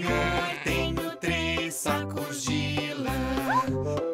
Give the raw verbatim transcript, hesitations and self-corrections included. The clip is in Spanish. Senhor, tenho três sacos de lã.